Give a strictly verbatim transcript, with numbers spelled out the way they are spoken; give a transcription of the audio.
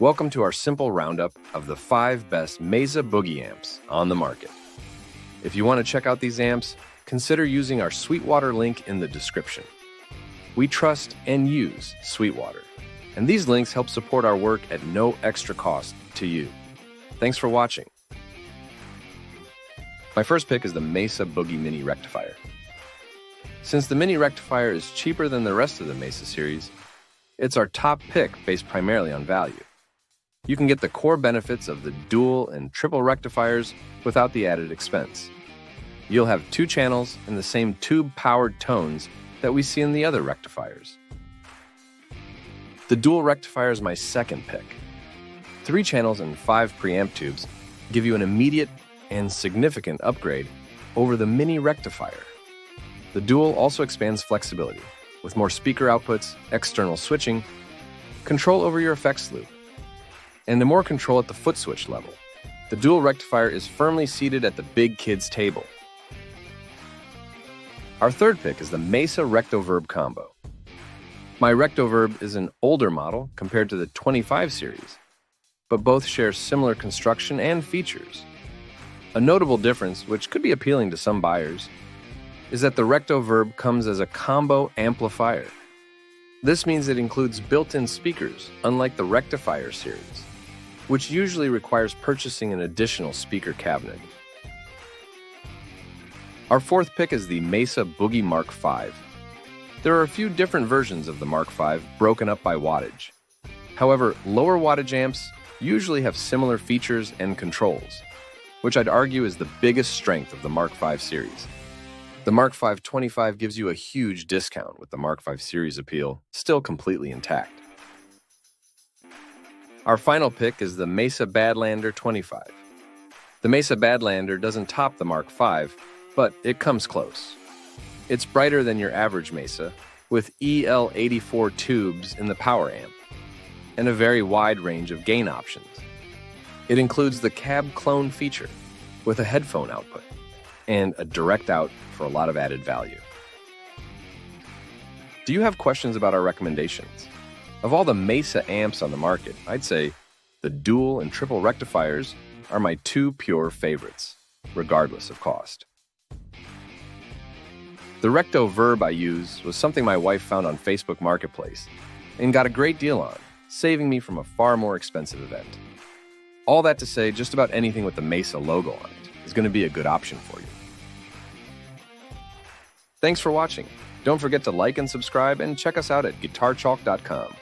Welcome to our simple roundup of the five best Mesa Boogie amps on the market. If you want to check out these amps, consider using our Sweetwater link in the description. We trust and use Sweetwater, and these links help support our work at no extra cost to you. Thanks for watching. My first pick is the Mesa Boogie Mini Rectifier. Since the Mini Rectifier is cheaper than the rest of the Mesa series, it's our top pick based primarily on value. You can get the core benefits of the dual and triple rectifiers without the added expense. You'll have two channels and the same tube-powered tones that we see in the other rectifiers. The dual rectifier is my second pick. Three channels and five preamp tubes give you an immediate and significant upgrade over the mini rectifier. The dual also expands flexibility with more speaker outputs, external switching, control over your effects loop, and the more control at the foot switch level. The dual rectifier is firmly seated at the big kids table. Our third pick is the Mesa Rectoverb combo. My Rectoverb is an older model compared to the twenty-five series, but both share similar construction and features. A notable difference, which could be appealing to some buyers, is that the Rectoverb comes as a combo amplifier. This means it includes built-in speakers, unlike the Rectifier series, which usually requires purchasing an additional speaker cabinet. Our fourth pick is the Mesa Boogie Mark five. There are a few different versions of the Mark five broken up by wattage. However, lower wattage amps usually have similar features and controls, which I'd argue is the biggest strength of the Mark five series. The Mark five twenty-five gives you a huge discount with the Mark five series appeal still completely intact. Our final pick is the Mesa Badlander twenty-five. The Mesa Badlander doesn't top the Mark five, but it comes close. It's brighter than your average Mesa, with E L eighty-four tubes in the power amp, and a very wide range of gain options. It includes the cab clone feature, with a headphone output, and a direct out for a lot of added value. Do you have questions about our recommendations? Of all the Mesa amps on the market, I'd say the dual and triple rectifiers are my two pure favorites, regardless of cost. The Rectoverb I use was something my wife found on Facebook Marketplace and got a great deal on, saving me from a far more expensive event. All that to say, just about anything with the Mesa logo on it is going to be a good option for you. Thanks for watching. Don't forget to like and subscribe and check us out at guitar chalk dot com.